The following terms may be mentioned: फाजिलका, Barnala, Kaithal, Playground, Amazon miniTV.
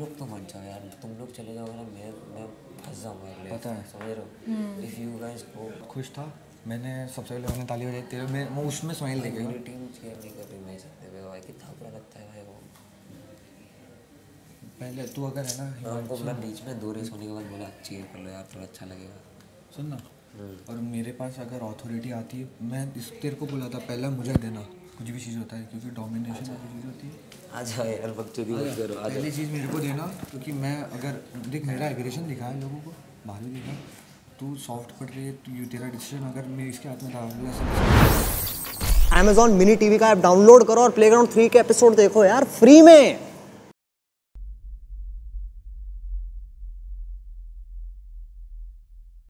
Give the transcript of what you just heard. लोग तो मत जाओ यार, तुम लोग चले जाओ ना, मैं फंस जाऊँगा, पता है, समझ रहे हो। इफ़ यू गाइस गो, खुश था मैंने सबसे पहले, मैंने ताली बजाई तेरे में, मैं उसमें स्माइल देखे टीम चेयर नहीं कर रही मैं सकते भाई, कितना बुरा लगता है भाई वो। पहले तू अगर है ना, हमको मैं बीच में दो रेस होने के बाद बोला चेयर कर लो यार थोड़ा अच्छा लगेगा, सुन ना। और मेरे पास अगर ऑथोरिटी आती है, मैं इस तेरे को बोला था पहला मुझे देना, कुछ भी चीज़ होता है क्योंकि डोमिनेशन चीज़ होती है। अच्छा यार बच्चों की बात करो, पहली चीज़ मेरे को देना क्योंकि मैं अगर देख मेरा एग्रेशन दिखा है लोगों को, बाहर भी देखा तू सॉफ्ट पड़ रही है, तू तेरा डिसीजन अगर मैं इसके हाथ में था। Amazon mini TV का ऐप डाउनलोड करो और प्लेग्राउंड 3 के एपिसोड देखो यार फ्री में।